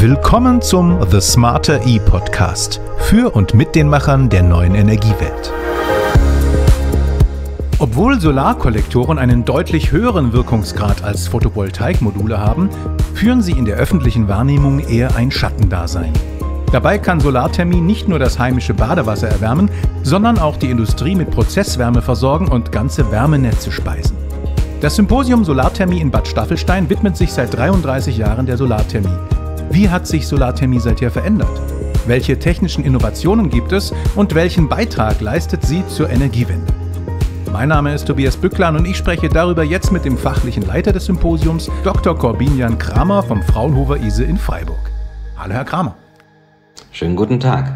Willkommen zum The Smarter E-Podcast für und mit den Machern der neuen Energiewelt. Obwohl Solarkollektoren einen deutlich höheren Wirkungsgrad als Photovoltaikmodule haben, führen sie in der öffentlichen Wahrnehmung eher ein Schattendasein. Dabei kann Solarthermie nicht nur das heimische Badewasser erwärmen, sondern auch die Industrie mit Prozesswärme versorgen und ganze Wärmenetze speisen. Das Symposium Solarthermie in Bad Staffelstein widmet sich seit 33 Jahren der Solarthermie. Wie hat sich Solarthermie seither verändert? Welche technischen Innovationen gibt es und welchen Beitrag leistet sie zur Energiewende? Mein Name ist Tobias Bücklen und ich spreche darüber jetzt mit dem fachlichen Leiter des Symposiums, Dr. Korbinian Kramer vom Fraunhofer ISE in Freiburg. Hallo Herr Kramer. Schönen guten Tag.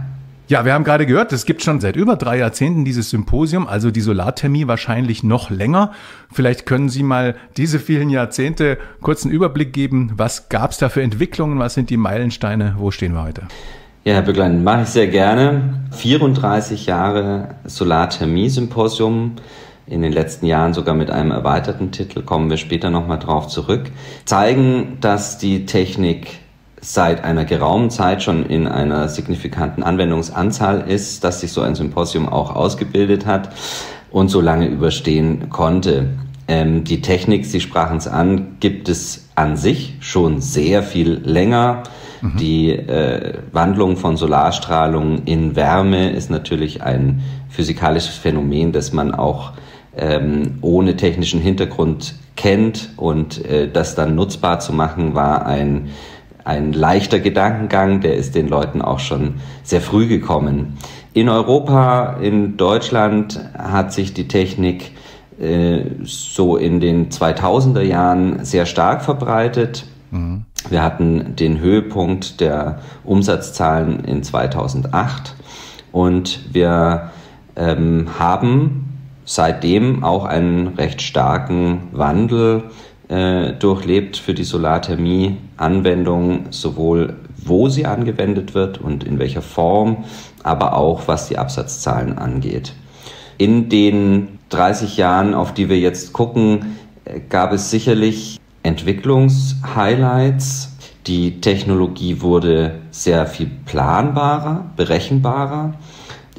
Ja, wir haben gerade gehört, es gibt schon seit über 3 Jahrzehnten dieses Symposium, also die Solarthermie wahrscheinlich noch länger. Vielleicht können Sie mal diese vielen Jahrzehnte kurz einen Überblick geben. Was gab es da für Entwicklungen? Was sind die Meilensteine? Wo stehen wir heute? Ja, Herr Bücklen, mache ich sehr gerne. 34 Jahre Solarthermie-Symposium. In den letzten Jahren sogar mit einem erweiterten Titel, kommen wir später nochmal drauf zurück, zeigen, dass die Technik seit einer geraumen Zeit schon in einer signifikanten Anwendungsanzahl ist, dass sich so ein Symposium auch ausgebildet hat und so lange überstehen konnte. Die Technik, Sie sprachen es an, gibt es an sich schon sehr viel länger. Mhm. Die Wandlung von Solarstrahlung in Wärme ist natürlich ein physikalisches Phänomen, das man auch ohne technischen Hintergrund kennt, und das dann nutzbar zu machen, war ein leichter Gedankengang, der ist den Leuten auch schon sehr früh gekommen. In Europa, in Deutschland hat sich die Technik so in den 2000er Jahren sehr stark verbreitet. Mhm. Wir hatten den Höhepunkt der Umsatzzahlen in 2008 und wir haben seitdem auch einen recht starken Wandel durchlebt für die Solarthermie-Anwendung, sowohl wo sie angewendet wird und in welcher Form, aber auch was die Absatzzahlen angeht. In den 30 Jahren, auf die wir jetzt gucken, gab es sicherlich Entwicklungshighlights. Die Technologie wurde sehr viel planbarer, berechenbarer.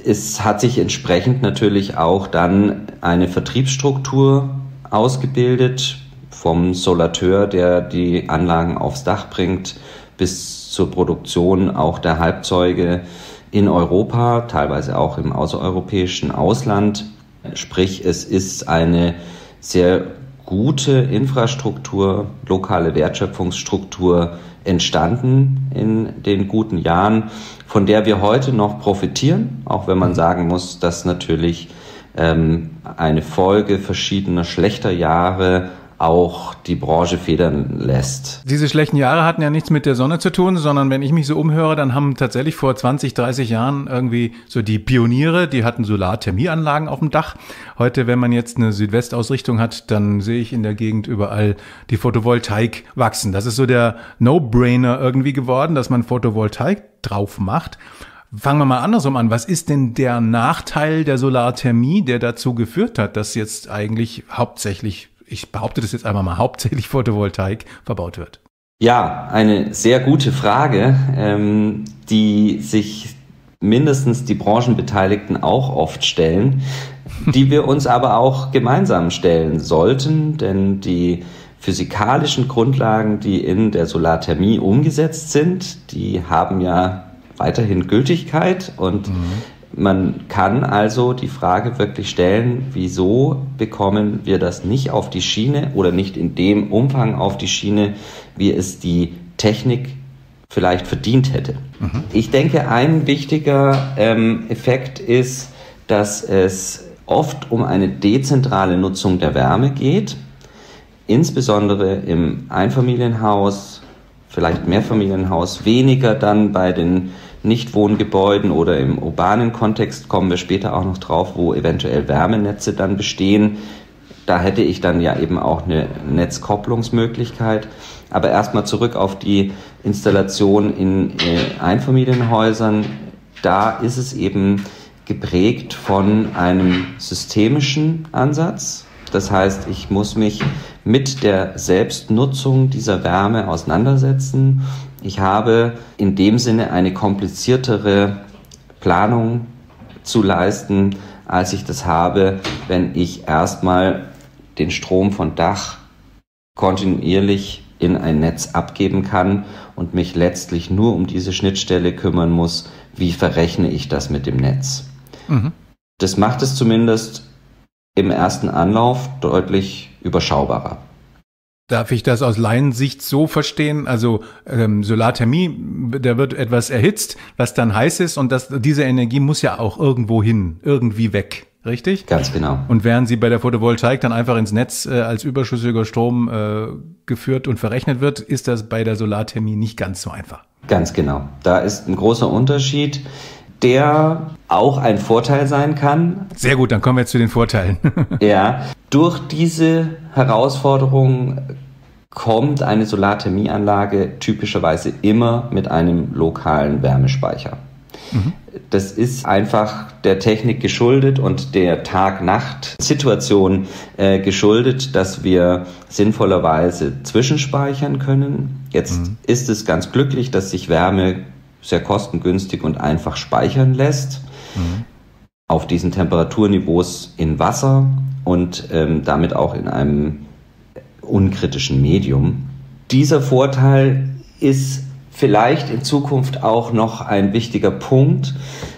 Es hat sich entsprechend natürlich auch dann eine Vertriebsstruktur ausgebildet, vom Solateur, der die Anlagen aufs Dach bringt, bis zur Produktion auch der Halbzeuge in Europa, teilweise auch im außereuropäischen Ausland. Sprich, es ist eine sehr gute Infrastruktur, lokale Wertschöpfungsstruktur entstanden in den guten Jahren, von der wir heute noch profitieren, auch wenn man sagen muss, dass natürlich eine Folge verschiedener schlechter Jahre auch die Branche federn lässt. Diese schlechten Jahre hatten ja nichts mit der Sonne zu tun, sondern wenn ich mich so umhöre, dann haben tatsächlich vor 20, 30 Jahren irgendwie so die Pioniere, die hatten Solarthermieanlagen auf dem Dach. Heute, wenn man jetzt eine Südwestausrichtung hat, dann sehe ich in der Gegend überall die Photovoltaik wachsen. Das ist so der No-Brainer irgendwie geworden, dass man Photovoltaik drauf macht. Fangen wir mal andersrum an. Was ist denn der Nachteil der Solarthermie, der dazu geführt hat, dass jetzt eigentlich hauptsächlich, ich behaupte das jetzt einmal mal, hauptsächlich Photovoltaik verbaut wird? Ja, eine sehr gute Frage, die sich mindestens die Branchenbeteiligten auch oft stellen, die wir uns aber auch gemeinsam stellen sollten, denn die physikalischen Grundlagen, die in der Solarthermie umgesetzt sind, die haben ja weiterhin Gültigkeit und man kann also die Frage wirklich stellen, wieso bekommen wir das nicht auf die Schiene oder nicht in dem Umfang auf die Schiene, wie es die Technik vielleicht verdient hätte. Mhm. Ich denke, ein wichtiger Effekt ist, dass es oft um eine dezentrale Nutzung der Wärme geht, insbesondere im Einfamilienhaus, vielleicht Mehrfamilienhaus, weniger dann bei den Nichtwohngebäuden oder im urbanen Kontext, kommen wir später auch noch drauf, wo eventuell Wärmenetze dann bestehen. Da hätte ich dann ja eben auch eine Netzkopplungsmöglichkeit. Aber erstmal zurück auf die Installation in Einfamilienhäusern. Da ist es eben geprägt von einem systemischen Ansatz. Das heißt, ich muss mich mit der Selbstnutzung dieser Wärme auseinandersetzen Ich habe in dem Sinne eine kompliziertere Planung zu leisten, als ich das habe, wenn ich erstmal den Strom von Dach kontinuierlich in ein Netz abgeben kann und mich letztlich nur um diese Schnittstelle kümmern muss, wie verrechne ich das mit dem Netz. Mhm. Das macht es zumindest im ersten Anlauf deutlich überschaubarer. Darf ich das aus Laiensicht so verstehen? Also Solarthermie, da wird etwas erhitzt, was dann heiß ist und diese Energie muss ja auch irgendwo hin, irgendwie weg, richtig? Ganz genau. Und werden sie bei der Photovoltaik dann einfach ins Netz als überschüssiger Strom geführt und verrechnet wird, ist das bei der Solarthermie nicht ganz so einfach. Ganz genau. Da ist ein großer Unterschied, der auch ein Vorteil sein kann. Sehr gut, dann kommen wir jetzt zu den Vorteilen. Ja, durch diese Herausforderung kommt eine Solarthermieanlage typischerweise immer mit einem lokalen Wärmespeicher. Mhm. Das ist einfach der Technik geschuldet und der Tag-Nacht-Situation geschuldet, dass wir sinnvollerweise zwischenspeichern können. Jetzt ist es ganz glücklich, dass sich Wärme sehr kostengünstig und einfach speichern lässt, auf diesen Temperaturniveaus in Wasser und damit auch in einem unkritischen Medium. Dieser Vorteil ist vielleicht in Zukunft auch noch ein wichtiger Punkt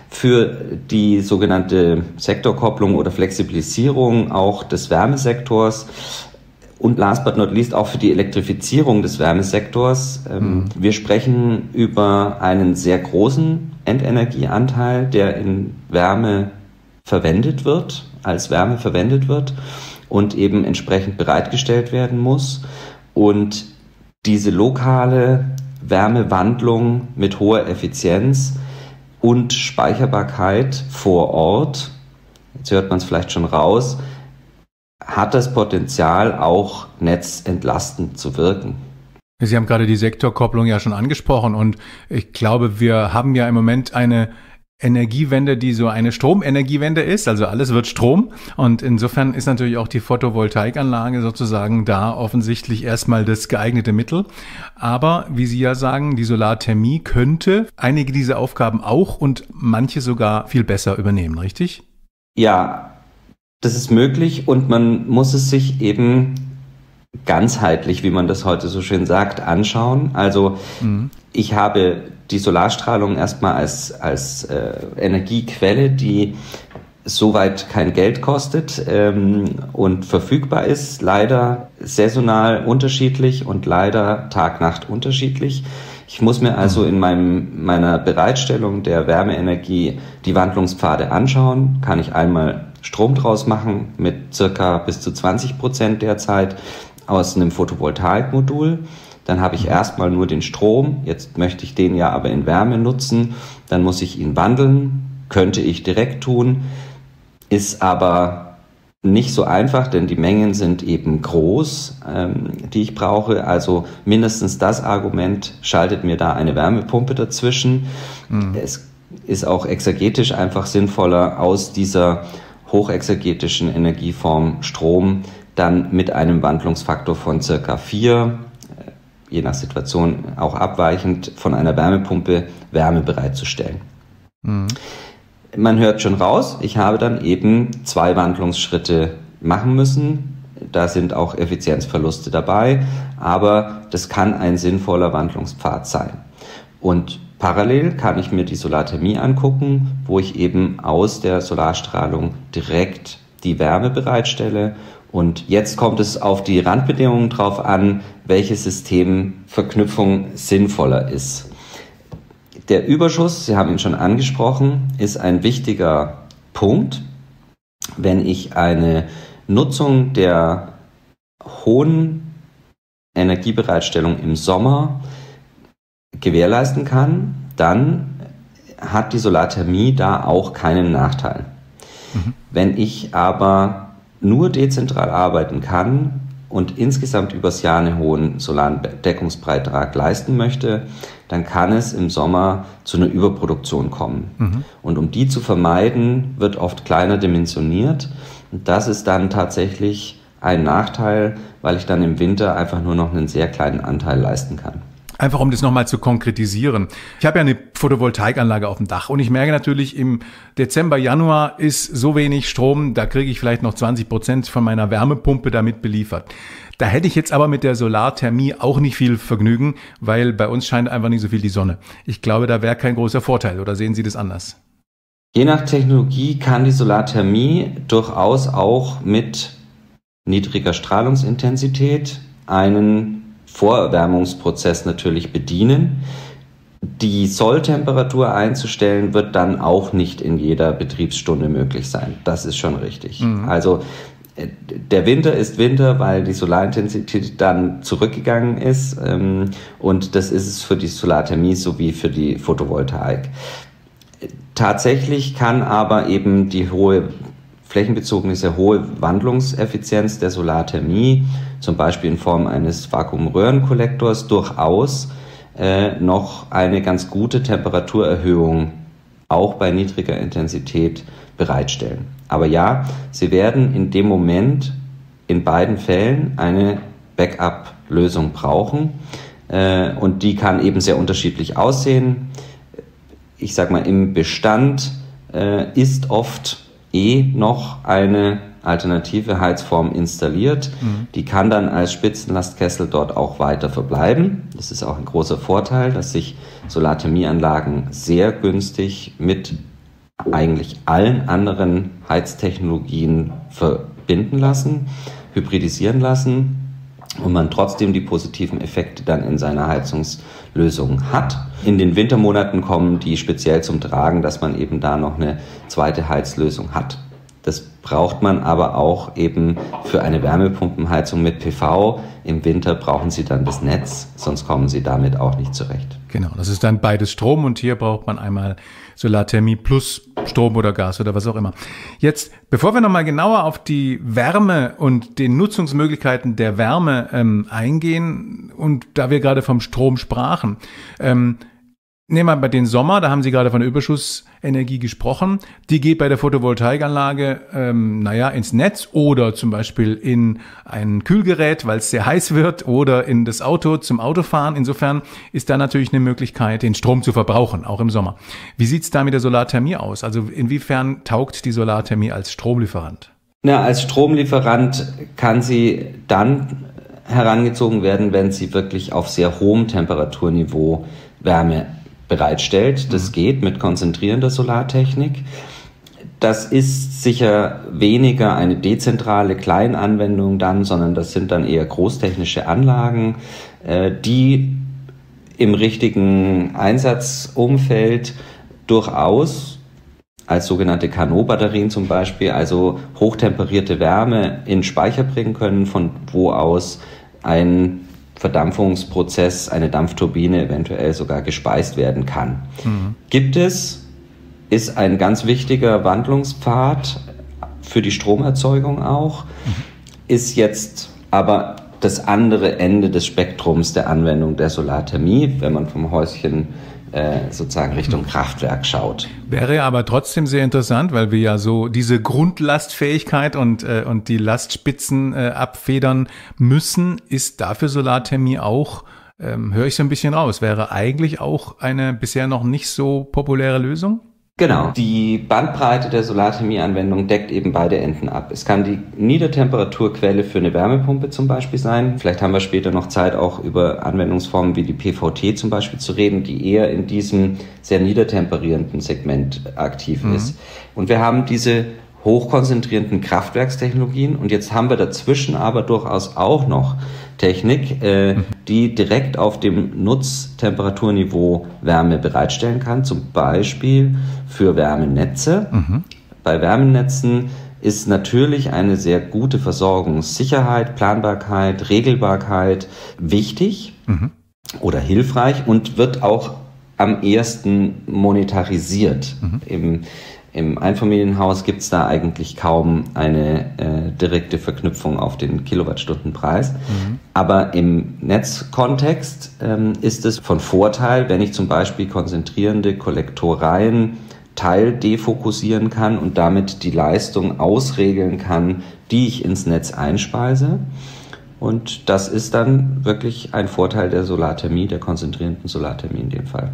für die sogenannte Sektorkopplung oder Flexibilisierung auch des Wärmesektors. Und last but not least auch für die Elektrifizierung des Wärmesektors. Wir sprechen über einen sehr großen Endenergieanteil, der in Wärme verwendet wird, als Wärme verwendet wird und eben entsprechend bereitgestellt werden muss. Und diese lokale Wärmewandlung mit hoher Effizienz und Speicherbarkeit vor Ort, jetzt hört man es vielleicht schon raus, hat das Potenzial, auch netzentlastend zu wirken. Sie haben gerade die Sektorkopplung ja schon angesprochen und ich glaube, wir haben ja im Moment eine Energiewende, die so eine Stromenergiewende ist, also alles wird Strom und insofern ist natürlich auch die Photovoltaikanlage sozusagen da offensichtlich erstmal das geeignete Mittel. Aber wie Sie ja sagen, die Solarthermie könnte einige dieser Aufgaben auch und manche sogar viel besser übernehmen, richtig? Ja, das ist möglich und man muss es sich eben ganzheitlich, wie man das heute so schön sagt, anschauen. Also ich habe die Solarstrahlung erstmal als Energiequelle, die soweit kein Geld kostet und verfügbar ist, leider saisonal unterschiedlich und leider Tag-Nacht unterschiedlich. Ich muss mir also in meiner Bereitstellung der Wärmeenergie die Wandlungspfade anschauen. Kann ich einmal Strom draus machen mit circa bis zu 20% derzeit aus einem Photovoltaikmodul. Dann habe ich erstmal nur den Strom. Jetzt möchte ich den ja aber in Wärme nutzen. Dann muss ich ihn wandeln. Könnte ich direkt tun. Ist aber nicht so einfach, denn die Mengen sind eben groß, die ich brauche. Also mindestens das Argument, schaltet mir da eine Wärmepumpe dazwischen. Es ist auch exegetisch einfach sinnvoller, aus dieser hochexergetischen Energieform Strom dann mit einem Wandlungsfaktor von circa 4, je nach Situation auch abweichend, von einer Wärmepumpe Wärme bereitzustellen. Man hört schon raus, ich habe dann eben 2 Wandlungsschritte machen müssen. Da sind auch Effizienzverluste dabei, aber das kann ein sinnvoller Wandlungspfad sein. Und parallel kann ich mir die Solarthermie angucken, wo ich eben aus der Solarstrahlung direkt die Wärme bereitstelle. Und jetzt kommt es auf die Randbedingungen drauf an, welche Systemverknüpfung sinnvoller ist. Der Überschuss, Sie haben ihn schon angesprochen, ist ein wichtiger Punkt. Wenn ich eine Nutzung der hohen Energiebereitstellung im Sommer gewährleisten kann, dann hat die Solarthermie da auch keinen Nachteil. Wenn ich aber nur dezentral arbeiten kann und insgesamt übers Jahr einen hohen Solardeckungsbeitrag leisten möchte, dann kann es im Sommer zu einer Überproduktion kommen. Und um die zu vermeiden, wird oft kleiner dimensioniert. Und das ist dann tatsächlich ein Nachteil, weil ich dann im Winter einfach nur noch einen sehr kleinen Anteil leisten kann. Einfach um das nochmal zu konkretisieren. Ich habe ja eine Photovoltaikanlage auf dem Dach und ich merke natürlich, im Dezember, Januar ist so wenig Strom, da kriege ich vielleicht noch 20% von meiner Wärmepumpe damit beliefert. Da hätte ich jetzt aber mit der Solarthermie auch nicht viel Vergnügen, weil bei uns scheint einfach nicht so viel die Sonne. Ich glaube, da wäre kein großer Vorteil, oder sehen Sie das anders? Je nach Technologie kann die Solarthermie durchaus auch mit niedriger Strahlungsintensität einen Vorerwärmungsprozess natürlich bedienen. Die Solltemperatur einzustellen wird dann auch nicht in jeder Betriebsstunde möglich sein. Das ist schon richtig. Mhm. Also der Winter ist Winter, weil die Solarintensität dann zurückgegangen ist. Und das ist es für die Solarthermie sowie für die Photovoltaik. Tatsächlich kann aber eben die hohe flächenbezogene, sehr hohe Wandlungseffizienz der Solarthermie, zum Beispiel in Form eines Vakuumröhrenkollektors, durchaus noch eine ganz gute Temperaturerhöhung auch bei niedriger Intensität bereitstellen. Aber ja, Sie werden in dem Moment in beiden Fällen eine Backup-Lösung brauchen und die kann eben sehr unterschiedlich aussehen. Ich sag mal, im Bestand ist oft noch eine alternative Heizform installiert. Mhm. Die kann dann als Spitzenlastkessel dort auch weiter verbleiben. Das ist auch ein großer Vorteil, dass sich Solarthermieanlagen sehr günstig mit eigentlich allen anderen Heiztechnologien verbinden lassen, hybridisieren lassen und man trotzdem die positiven Effekte dann in seiner Heizungslösung hat. In den Wintermonaten kommen die speziell zum Tragen, dass man eben da noch eine zweite Heizlösung hat. Das braucht man aber auch eben für eine Wärmepumpenheizung mit PV. Im Winter brauchen Sie dann das Netz, sonst kommen Sie damit auch nicht zurecht. Genau, das ist dann beides Strom und hier braucht man einmal Solarthermie plus Strom oder Gas oder was auch immer. Jetzt, bevor wir nochmal genauer auf die Wärme und den Nutzungsmöglichkeiten der Wärme eingehen und da wir gerade vom Strom sprachen, nehmen wir mal den Sommer, da haben Sie gerade von Überschussenergie gesprochen. Die geht bei der Photovoltaikanlage ins Netz oder zum Beispiel in ein Kühlgerät, weil es sehr heiß wird, oder in das Auto zum Autofahren. Insofern ist da natürlich eine Möglichkeit, den Strom zu verbrauchen, auch im Sommer. Wie sieht es da mit der Solarthermie aus? Also inwiefern taugt die Solarthermie als Stromlieferant? Na, als Stromlieferant kann sie dann herangezogen werden, wenn sie wirklich auf sehr hohem Temperaturniveau Wärme bereitstellt. Das geht mit konzentrierender Solartechnik. Das ist sicher weniger eine dezentrale Kleinanwendung dann, sondern das sind dann eher großtechnische Anlagen, die im richtigen Einsatzumfeld durchaus als sogenannte Kanot-Batterien zum Beispiel, also hochtemperierte Wärme in Speicher bringen können, von wo aus ein Verdampfungsprozess, eine Dampfturbine eventuell sogar gespeist werden kann. Mhm. Gibt es, ist ein ganz wichtiger Wandlungspfad für die Stromerzeugung auch, ist jetzt aber das andere Ende des Spektrums der Anwendung der Solarthermie, wenn man vom Häuschen sozusagen Richtung Kraftwerk schaut. Wäre aber trotzdem sehr interessant, weil wir ja so diese Grundlastfähigkeit und die Lastspitzen abfedern müssen, ist dafür Solarthermie auch, höre ich so ein bisschen raus, wäre eigentlich auch eine bisher noch nicht so populäre Lösung? Genau. Die Bandbreite der Solarthermie-Anwendung deckt eben beide Enden ab. Es kann die Niedertemperaturquelle für eine Wärmepumpe zum Beispiel sein. Vielleicht haben wir später noch Zeit, auch über Anwendungsformen wie die PVT zum Beispiel zu reden, die eher in diesem sehr niedertemperierenden Segment aktiv ist. Und wir haben diese hochkonzentrierenden Kraftwerkstechnologien und jetzt haben wir dazwischen aber durchaus auch noch Technik, die direkt auf dem Nutztemperaturniveau Wärme bereitstellen kann, zum Beispiel für Wärmenetze. Mhm. Bei Wärmenetzen ist natürlich eine sehr gute Versorgungssicherheit, Planbarkeit, Regelbarkeit wichtig oder hilfreich und wird auch am ehesten monetarisiert. Im Einfamilienhaus gibt es da eigentlich kaum eine direkte Verknüpfung auf den Kilowattstundenpreis. Aber im Netzkontext ist es von Vorteil, wenn ich zum Beispiel konzentrierende Kollektoreien teildefokussieren kann und damit die Leistung ausregeln kann, die ich ins Netz einspeise. Und das ist dann wirklich ein Vorteil der Solarthermie, der konzentrierenden Solarthermie in dem Fall.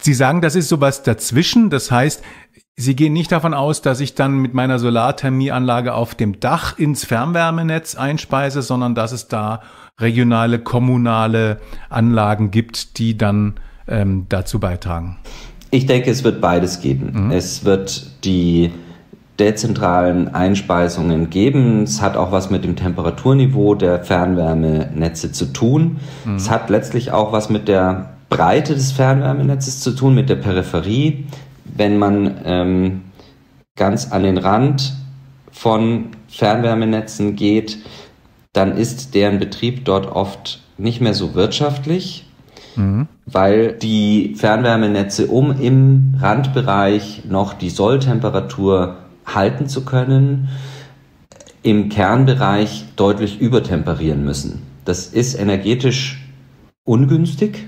Sie sagen, das ist sowas dazwischen. Das heißt, Sie gehen nicht davon aus, dass ich dann mit meiner Solarthermieanlage auf dem Dach ins Fernwärmenetz einspeise, sondern dass es da regionale, kommunale Anlagen gibt, die dann dazu beitragen. Ich denke, es wird beides geben. Mhm. Es wird die dezentralen Einspeisungen geben. Es hat auch was mit dem Temperaturniveau der Fernwärmenetze zu tun. Mhm. Es hat letztlich auch was mit der Breite des Fernwärmenetzes zu tun, mit der Peripherie. Wenn man ganz an den Rand von Fernwärmenetzen geht, dann ist deren Betrieb dort oft nicht mehr so wirtschaftlich, weil die Fernwärmenetze, um im Randbereich noch die Solltemperatur halten zu können, im Kernbereich deutlich übertemperieren müssen. Das ist energetisch ungünstig.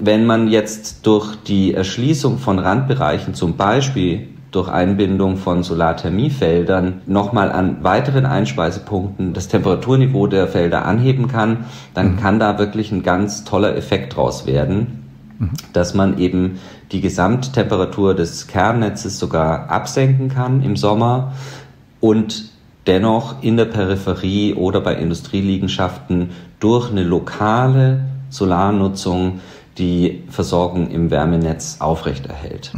Wenn man jetzt durch die Erschließung von Randbereichen, zum Beispiel durch Einbindung von Solarthermiefeldern, nochmal an weiteren Einspeisepunkten das Temperaturniveau der Felder anheben kann, dann kann da wirklich ein ganz toller Effekt draus werden, dass man eben die Gesamttemperatur des Kernnetzes sogar absenken kann im Sommer und dennoch in der Peripherie oder bei Industrieliegenschaften durch eine lokale Solarnutzung die Versorgung im Wärmenetz aufrechterhält.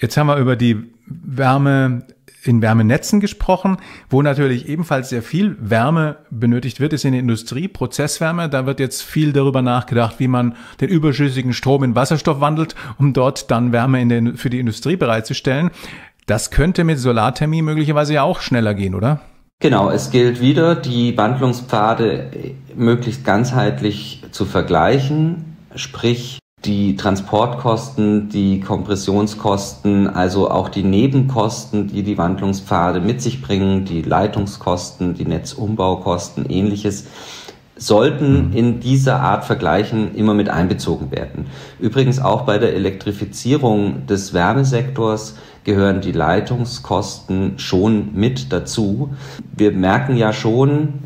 Jetzt haben wir über die Wärme in Wärmenetzen gesprochen, wo natürlich ebenfalls sehr viel Wärme benötigt wird, ist in der Industrie, Prozesswärme. Da wird jetzt viel darüber nachgedacht, wie man den überschüssigen Strom in Wasserstoff wandelt, um dort dann Wärme für die Industrie bereitzustellen. Das könnte mit Solarthermie möglicherweise ja auch schneller gehen, oder? Genau, es gilt wieder, die Wandlungspfade möglichst ganzheitlich zu vergleichen, sprich die Transportkosten, die Kompressionskosten, also auch die Nebenkosten, die die Wandlungspfade mit sich bringen, die Leitungskosten, die Netzumbaukosten, ähnliches, sollten in dieser Art Vergleichen immer mit einbezogen werden. Übrigens auch bei der Elektrifizierung des Wärmesektors gehören die Leitungskosten schon mit dazu. Wir merken ja schon,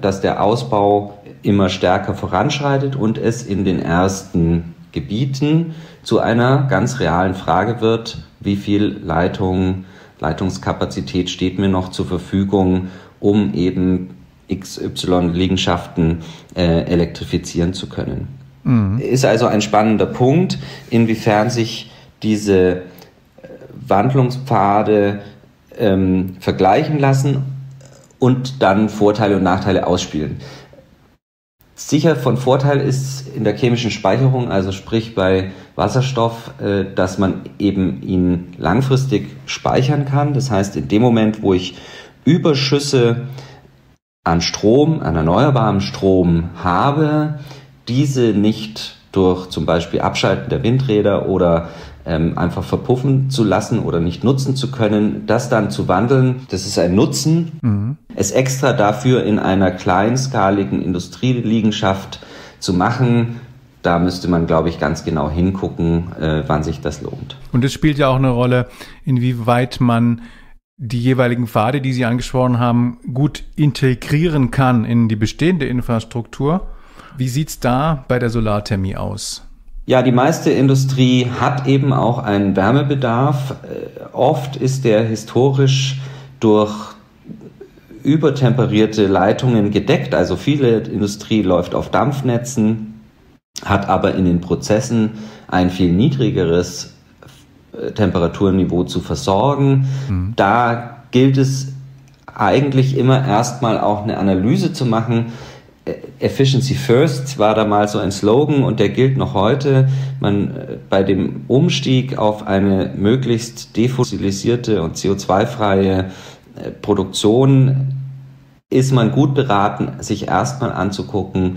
dass der Ausbau immer stärker voranschreitet und es in den ersten Gebieten zu einer ganz realen Frage wird, wie viel Leitungskapazität steht mir noch zur Verfügung, um eben XY-Liegenschaften elektrifizieren zu können. Ist also ein spannender Punkt, inwiefern sich diese Wandlungspfade vergleichen lassen und dann Vorteile und Nachteile ausspielen. Sicher von Vorteil ist in der chemischen Speicherung, also sprich bei Wasserstoff, dass man eben ihn langfristig speichern kann. Das heißt, in dem Moment, wo ich Überschüsse an Strom, an erneuerbarem Strom habe, diese nicht durch zum Beispiel Abschalten der Windräder oder einfach verpuffen zu lassen oder nicht nutzen zu können, das dann zu wandeln, das ist ein Nutzen. Es extra dafür in einer kleinskaligen Industrieliegenschaft zu machen, da müsste man, glaube ich, ganz genau hingucken, wann sich das lohnt. Und es spielt ja auch eine Rolle, inwieweit man die jeweiligen Pfade, die Sie angesprochen haben, gut integrieren kann in die bestehende Infrastruktur. Wie sieht es da bei der Solarthermie aus? Ja, die meiste Industrie hat eben auch einen Wärmebedarf. Oft ist der historisch durch übertemperierte Leitungen gedeckt. Also viele Industrie läuft auf Dampfnetzen, hat aber in den Prozessen ein viel niedrigeres Temperaturniveau zu versorgen. Da gilt es eigentlich immer erstmal auch eine Analyse zu machen. Efficiency First war da mal so ein Slogan und der gilt noch heute. Bei dem Umstieg auf eine möglichst defossilisierte und CO2-freie Produktion ist man gut beraten, sich erstmal anzugucken,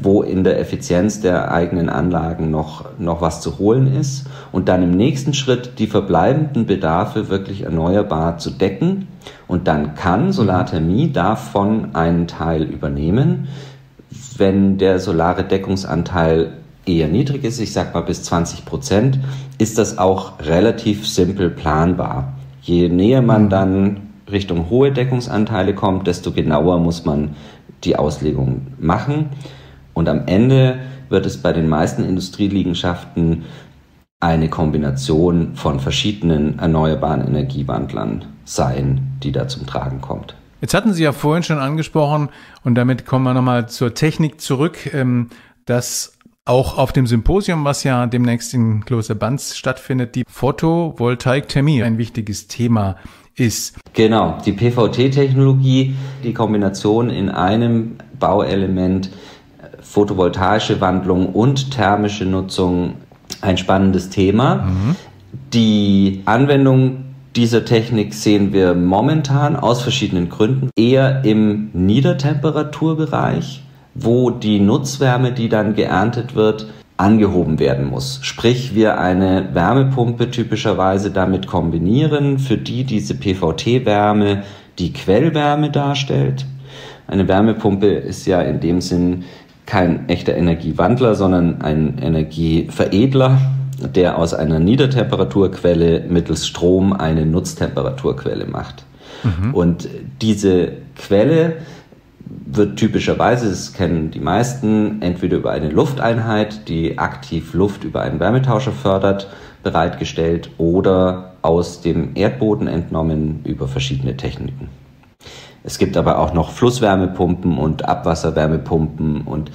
wo in der Effizienz der eigenen Anlagen noch was zu holen ist und dann im nächsten Schritt die verbleibenden Bedarfe wirklich erneuerbar zu decken. Und dann kann Solarthermie davon einen Teil übernehmen, wenn der solare Deckungsanteil eher niedrig ist, ich sag mal bis 20%, ist das auch relativ simpel planbar. Je näher man dann Richtung hohe Deckungsanteile kommt, desto genauer muss man die Auslegung machen. Und am Ende wird es bei den meisten Industrieliegenschaften eine Kombination von verschiedenen erneuerbaren Energiewandlern sein, die da zum Tragen kommt. Jetzt hatten Sie ja vorhin schon angesprochen, und damit kommen wir nochmal zur Technik zurück, dass auch auf dem Symposium, was ja demnächst in Kloster Banz stattfindet, die Photovoltaikthermie ein wichtiges Thema ist. Genau, die PVT-Technologie, die Kombination in einem Bauelement, photovoltaische Wandlung und thermische Nutzung, ein spannendes Thema. Mhm. Die Anwendung dieser Technik sehen wir momentan aus verschiedenen Gründen eher im Niedertemperaturbereich, wo die Nutzwärme, die dann geerntet wird, angehoben werden muss. Sprich, wir eine Wärmepumpe typischerweise damit kombinieren, für die diese PVT-Wärme die Quellwärme darstellt. Eine Wärmepumpe ist ja in dem Sinn kein echter Energiewandler, sondern ein Energieveredler, der aus einer Niedertemperaturquelle mittels Strom eine Nutztemperaturquelle macht. Mhm. Und diese Quelle wird typischerweise, das kennen die meisten, entweder über eine Lufteinheit, die aktiv Luft über einen Wärmetauscher fördert, bereitgestellt oder aus dem Erdboden entnommen über verschiedene Techniken. Es gibt aber auch noch Flusswärmepumpen und Abwasserwärmepumpen, und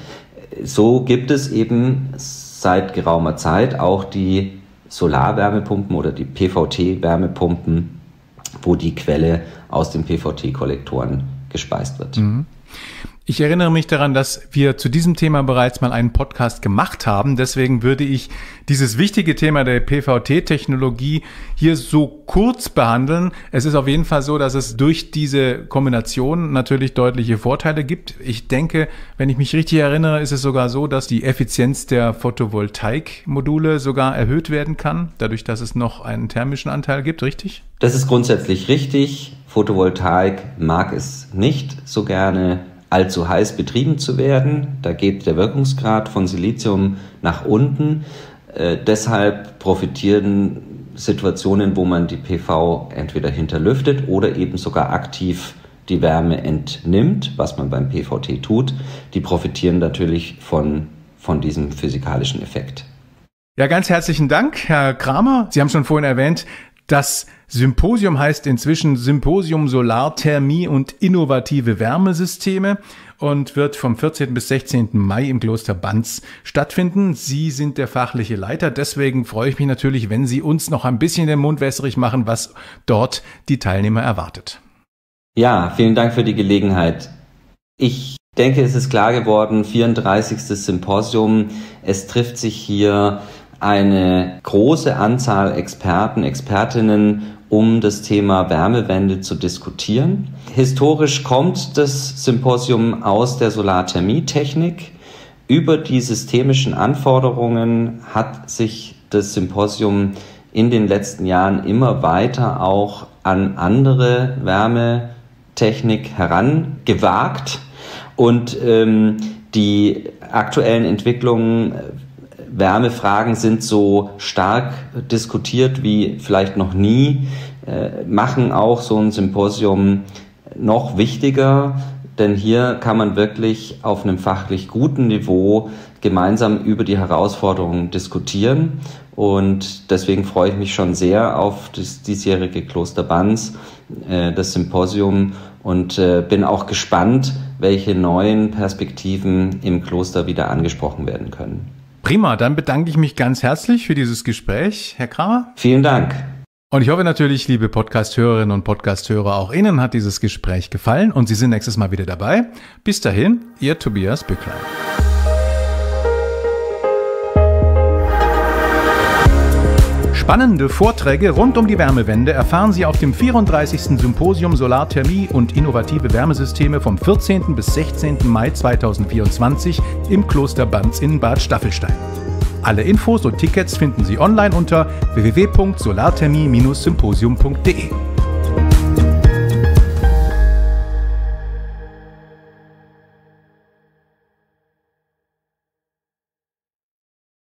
so gibt es eben seit geraumer Zeit auch die Solarwärmepumpen oder die PVT-Wärmepumpen, wo die Quelle aus den PVT-Kollektoren gespeist wird. Mhm. Ich erinnere mich daran, dass wir zu diesem Thema bereits mal einen Podcast gemacht haben. Deswegen würde ich dieses wichtige Thema der PVT-Technologie hier so kurz behandeln. Es ist auf jeden Fall so, dass es durch diese Kombination natürlich deutliche Vorteile gibt. Ich denke, wenn ich mich richtig erinnere, ist es sogar so, dass die Effizienz der Photovoltaikmodule sogar erhöht werden kann, dadurch, dass es noch einen thermischen Anteil gibt, richtig? Das ist grundsätzlich richtig. Photovoltaik mag es nicht so gerne, allzu heiß betrieben zu werden. Da geht der Wirkungsgrad von Silizium nach unten. Deshalb profitieren Situationen, wo man die PV entweder hinterlüftet oder eben sogar aktiv die Wärme entnimmt, was man beim PVT tut. Die profitieren natürlich von diesem physikalischen Effekt. Ja, ganz herzlichen Dank, Herr Kramer. Sie haben schon vorhin erwähnt, das Symposium heißt inzwischen Symposium Solarthermie und innovative Wärmesysteme und wird vom 14. bis 16. Mai im Kloster Banz stattfinden. Sie sind der fachliche Leiter, deswegen freue ich mich natürlich, wenn Sie uns noch ein bisschen den Mund wässrig machen, was dort die Teilnehmer erwartet. Ja, vielen Dank für die Gelegenheit. Ich denke, es ist klar geworden, 34. Symposium, es trifft sich hier eine große Anzahl Experten, Expertinnen, um das Thema Wärmewende zu diskutieren. Historisch kommt das Symposium aus der Solarthermietechnik. Über die systemischen Anforderungen hat sich das Symposium in den letzten Jahren immer weiter auch an andere Wärmetechnik herangewagt. Und die aktuellen Entwicklungen, Wärmefragen sind so stark diskutiert wie vielleicht noch nie, machen auch so ein Symposium noch wichtiger, denn hier kann man wirklich auf einem fachlich guten Niveau gemeinsam über die Herausforderungen diskutieren. Und deswegen freue ich mich schon sehr auf das diesjährige Kloster Banz, das Symposium, und bin auch gespannt, welche neuen Perspektiven im Kloster wieder angesprochen werden können. Prima, dann bedanke ich mich ganz herzlich für dieses Gespräch, Herr Kramer. Vielen Dank. Und ich hoffe natürlich, liebe Podcast-Hörerinnen und Podcast-Hörer, auch Ihnen hat dieses Gespräch gefallen und Sie sind nächstes Mal wieder dabei. Bis dahin, Ihr Tobias Bücklen. Spannende Vorträge rund um die Wärmewende erfahren Sie auf dem 34. Symposium Solarthermie und innovative Wärmesysteme vom 14. bis 16. Mai 2024 im Kloster Banz in Bad Staffelstein. Alle Infos und Tickets finden Sie online unter www.solarthermie-symposium.de.